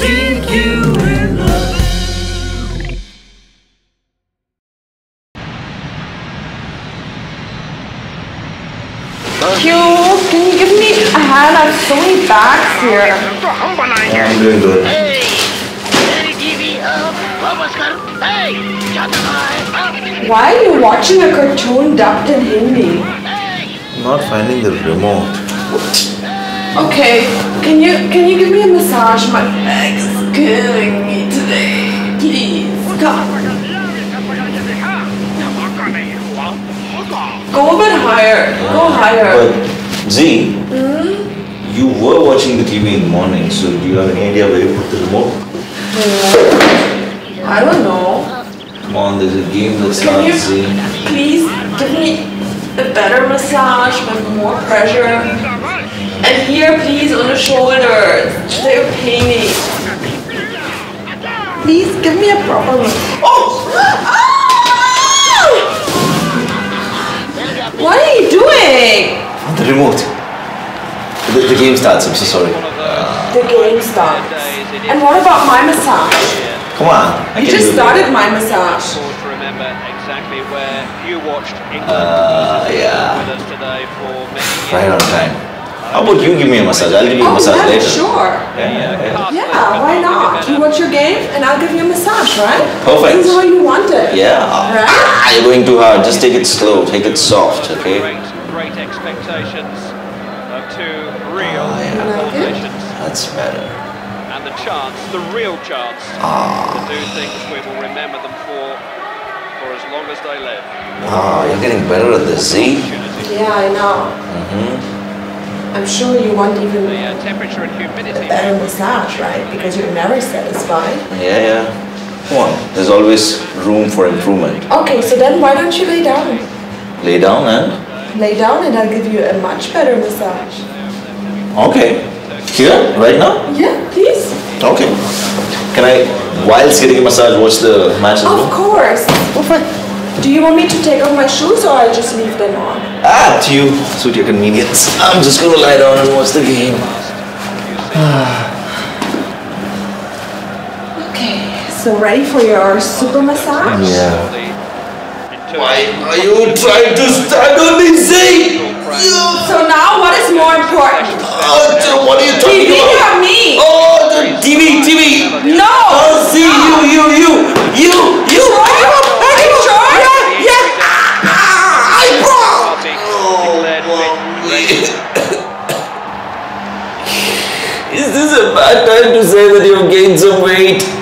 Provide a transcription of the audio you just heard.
seek you in love. Q, can you give me a hand? I have so many bags here. I'm doing good. Hey, why are you watching a cartoon dubbed in Hindi? I'm not finding the remote. Okay, can you give me a massage? My legs are killing me today. Please, come. Go a bit higher. Go higher. But Z, you were watching the TV in the morning, so do you have any idea where you put the remote? I don't know. Come on, there's a game that's not Z. Please give me a better massage with more pressure. And here, please, on the shoulder. They're paining. Please give me a proper massage. Oh! Ah! What are you doing? The remote. The game starts, I'm so sorry. The game starts. And what about my massage? Come on. I you just started my massage. Yeah. Right on time. How about you give me a massage? I'll give you a massage later. Sure. Yeah, why not? You watch your game and I'll give you a massage, right? Perfect. This is what you wanted. Yeah. Right? You're going too hard. Just take it slow. Take it soft, okay? Great expectations of two real competitions. That's better. And the chance, the real chance, to do things we will remember them for as long as they live. Ah, you're getting better at this, Z. Yeah, I know. I'm sure you want even the temperature and humidity. A better massage, right? Because you're never satisfied. Yeah. Come on, there's always room for improvement. Okay, so then why don't you lay down? Lay down and? Lay down and I'll give you a much better massage. Okay. Here? Right now? Yeah, please. Okay. Can I, whilst getting a massage, watch the match? Of course. Perfect. Do you want me to take off my shoes or I'll just leave them on? Ah, to you. Suit your convenience. I'm just going to lie down and watch the game. So ready for your super massage? Yeah. Why are you trying to stand on me, Z? So now what is more important? What are you talking TV about? TV or me? Oh, the TV. No. Oh, Z, no. You. Are you sure? Yeah. I broke. Is this a bad time to say that you've gained some weight?